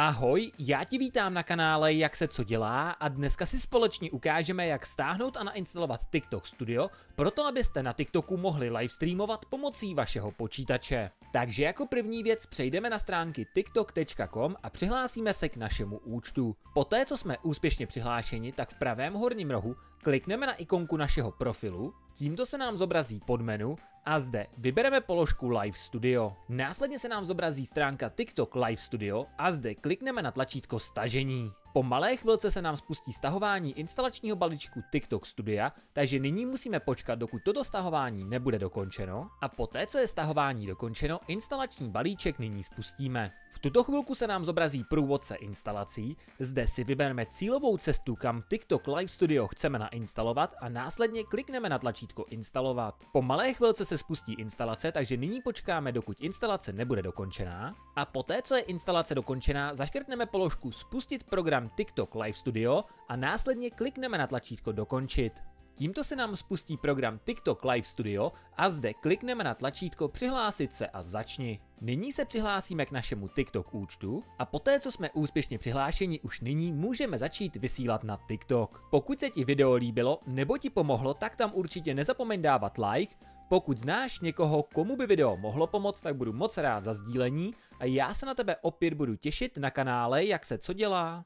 Ahoj, já ti vítám na kanále Jak se co dělá a dneska si společně ukážeme, jak stáhnout a nainstalovat TikTok Studio, proto abyste na TikToku mohli livestreamovat pomocí vašeho počítače. Takže jako první věc přejdeme na stránky tiktok.com a přihlásíme se k našemu účtu. Poté, co jsme úspěšně přihlášeni, tak v pravém horním rohu klikneme na ikonku našeho profilu, tímto se nám zobrazí podmenu a zde vybereme položku Live Studio. Následně se nám zobrazí stránka TikTok Live Studio a zde klikneme na tlačítko stažení. Po malé chvilce se nám spustí stahování instalačního balíčku TikTok Studia, takže nyní musíme počkat, dokud toto stahování nebude dokončeno, a poté, co je stahování dokončeno, instalační balíček nyní spustíme. V tuto chvilku se nám zobrazí průvodce instalací, zde si vybereme cílovou cestu, kam TikTok Live Studio chceme nainstalovat a následně klikneme na tlačítko instalovat. Po malé chvilce se spustí instalace, takže nyní počkáme, dokud instalace nebude dokončená, a poté, co je instalace dokončená, zaškrtneme položku spustit program TikTok Live Studio a následně klikneme na tlačítko dokončit. Tímto se nám spustí program TikTok Live Studio a zde klikneme na tlačítko přihlásit se a začni. Nyní se přihlásíme k našemu TikTok účtu a poté, co jsme úspěšně přihlášeni, už nyní můžeme začít vysílat na TikTok. Pokud se ti video líbilo nebo ti pomohlo, tak tam určitě nezapomeň dávat like. Pokud znáš někoho, komu by video mohlo pomoct, tak budu moc rád za sdílení a já se na tebe opět budu těšit na kanále Jak se co dělá.